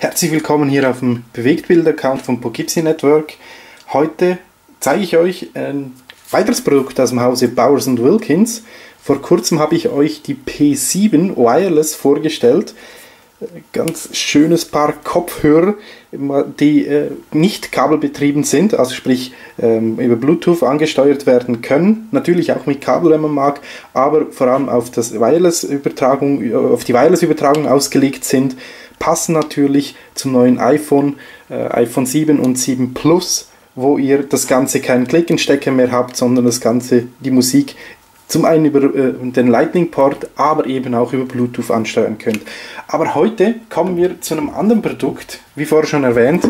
Herzlich willkommen hier auf dem Bewegtbild-Account von Pokipsie Network. Heute zeige ich euch ein weiteres Produkt aus dem Hause Bowers & Wilkins. Vor kurzem habe ich euch die P7 Wireless vorgestellt. Ganz schönes Paar Kopfhörer, die nicht kabelbetrieben sind, also sprich über Bluetooth angesteuert werden können. Natürlich auch mit Kabel, wenn man mag, aber vor allem auf das auf die Wireless-Übertragung ausgelegt sind. Passen natürlich zum neuen iPhone, iPhone 7 und 7 Plus, wo ihr das Ganze keinen Klinkenstecker mehr habt, sondern das Ganze, die Musik, zum einen über den Lightning Port, aber eben auch über Bluetooth ansteuern könnt. Aber heute kommen wir zu einem anderen Produkt. Wie vorher schon erwähnt,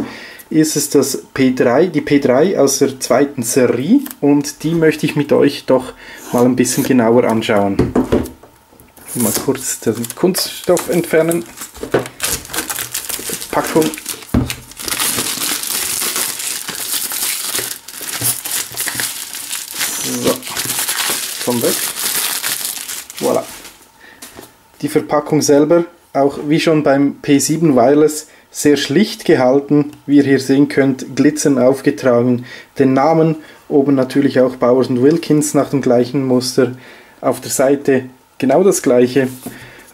ist es das die P3 aus der zweiten Serie, und die möchte ich mit euch doch mal ein bisschen genauer anschauen. Mal kurz den Kunststoff entfernen. Packung. So. Weg. Voilà. Die Verpackung selber, auch wie schon beim P7 Wireless, sehr schlicht gehalten, wie ihr hier sehen könnt, glitzernd aufgetragen. Den Namen, oben natürlich auch Bowers & Wilkins nach dem gleichen Muster, auf der Seite genau das gleiche.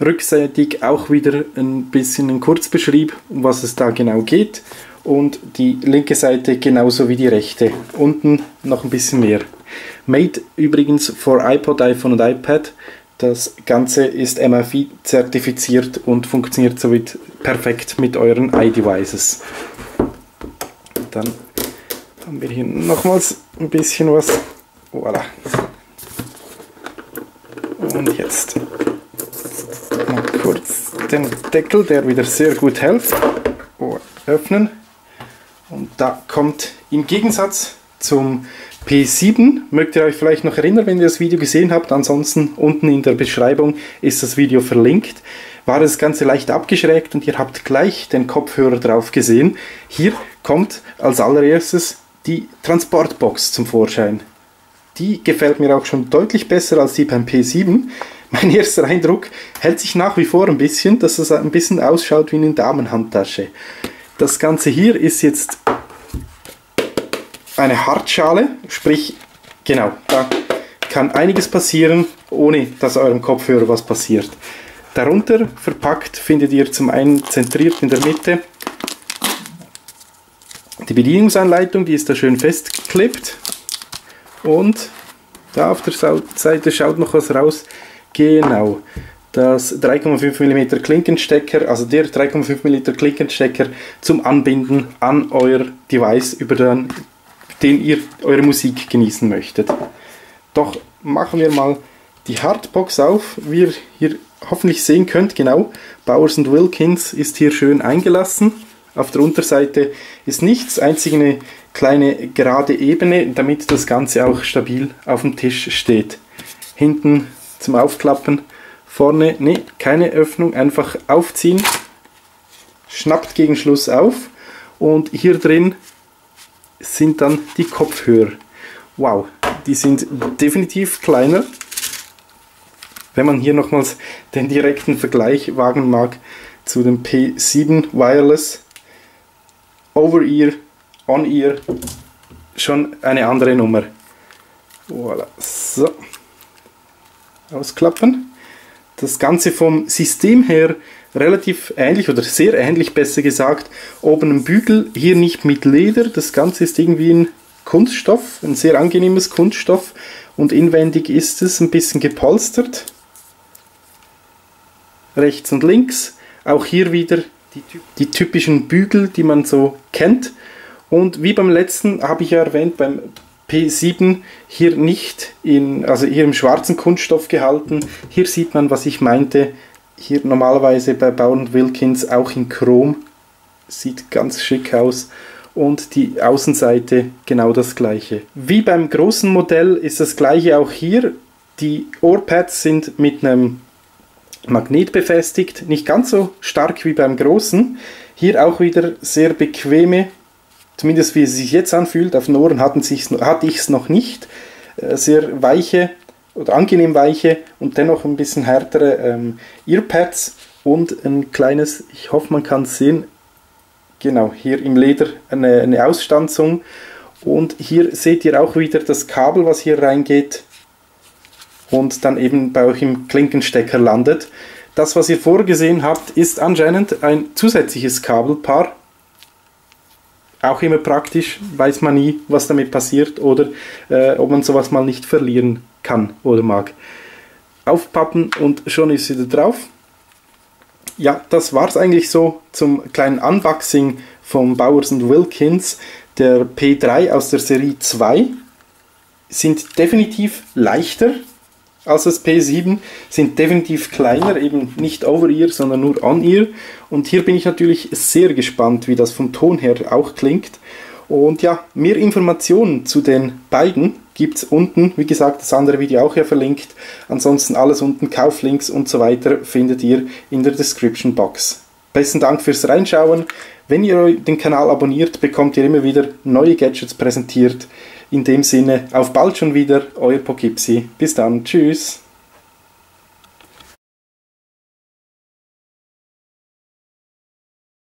Rückseitig auch wieder ein bisschen ein Kurzbeschrieb, um was es da genau geht, und die linke Seite genauso wie die rechte. Unten noch ein bisschen mehr. Made übrigens for iPod, iPhone und iPad. Das Ganze ist MFI zertifiziert und funktioniert somit perfekt mit euren iDevices. Dann haben wir hier nochmals ein bisschen was. Voilà. Und jetzt mal kurz den Deckel, der wieder sehr gut hält, öffnen. Und da kommt im Gegensatz zum P7, mögt ihr euch vielleicht noch erinnern, wenn ihr das Video gesehen habt, ansonsten unten in der Beschreibung ist das Video verlinkt, war das Ganze leicht abgeschrägt und ihr habt gleich den Kopfhörer drauf gesehen. Hier kommt als allererstes die Transportbox zum Vorschein. Die gefällt mir auch schon deutlich besser als die beim P7. Mein erster Eindruck hält sich nach wie vor ein bisschen, dass es ein bisschen ausschaut wie eine Damenhandtasche. Das Ganze hier ist jetzt eine Hartschale, sprich, genau, da kann einiges passieren, ohne dass eurem Kopfhörer was passiert. Darunter verpackt findet ihr zum einen zentriert in der Mitte die Bedienungsanleitung, die ist da schön festgeklebt, und da auf der Seite schaut noch was raus, genau. Das 3,5 mm Klinkenstecker, also der 3,5 mm Klinkenstecker zum Anbinden an euer Device, über den ihr eure Musik genießen möchtet. Doch machen wir mal die Hardbox auf, wie ihr hier hoffentlich sehen könnt, genau, Bowers & Wilkins ist hier schön eingelassen. Auf der Unterseite ist nichts, einzig eine kleine gerade Ebene, damit das Ganze auch stabil auf dem Tisch steht. Hinten zum Aufklappen. Vorne, nee, keine Öffnung, einfach aufziehen, schnappt gegen Schluss auf, und hier drin sind dann die Kopfhörer. Wow, die sind definitiv kleiner. Wenn man hier nochmals den direkten Vergleich wagen mag zu dem P7 Wireless, Over-Ear, On-Ear, schon eine andere Nummer. Voilà, so, ausklappen. Das Ganze vom System her relativ ähnlich, oder sehr ähnlich besser gesagt. Oben ein Bügel, hier nicht mit Leder, das Ganze ist irgendwie ein Kunststoff, ein sehr angenehmes Kunststoff, und inwendig ist es ein bisschen gepolstert. Rechts und links, auch hier wieder die typischen Bügel, die man so kennt. Und wie beim letzten, habe ich ja erwähnt, beim P7 hier nicht in, also hier im schwarzen Kunststoff gehalten. Hier sieht man, was ich meinte. Hier normalerweise bei Bowers & Wilkins auch in Chrom. Sieht ganz schick aus. Und die Außenseite genau das gleiche. Wie beim großen Modell ist das gleiche auch hier. Die Ohrpads sind mit einem Magnet befestigt. Nicht ganz so stark wie beim großen. Hier auch wieder sehr bequeme, zumindest wie es sich jetzt anfühlt, auf den Ohren hatte ich es noch nicht, sehr weiche oder angenehm weiche und dennoch ein bisschen härtere Earpads und ein kleines, ich hoffe man kann es sehen, Genau, hier im Leder eine Ausstanzung. Und hier seht ihr auch wieder das Kabel, was hier reingeht und dann eben bei euch im Klinkenstecker landet. Das, was ihr vorgesehen habt, ist anscheinend ein zusätzliches Kabelpaar. Auch immer praktisch, weiß man nie, was damit passiert oder ob man sowas mal nicht verlieren kann oder mag. Aufpappen und schon ist sie da drauf. Ja, das war es eigentlich so zum kleinen Unboxing vom Bowers & Wilkins. Der P3 aus der Serie 2 sind definitiv leichter als das P7, sind definitiv kleiner, eben nicht over-ear, sondern nur on-ear. Und hier bin ich natürlich sehr gespannt, wie das vom Ton her auch klingt. Und ja, mehr Informationen zu den beiden gibt es unten. Wie gesagt, das andere Video auch hier verlinkt. Ansonsten alles unten, Kauflinks und so weiter, findet ihr in der Description Box. Besten Dank fürs Reinschauen. Wenn ihr den Kanal abonniert, bekommt ihr immer wieder neue Gadgets präsentiert. In dem Sinne, auf bald schon wieder, euer Pokipsie. Bis dann, tschüss.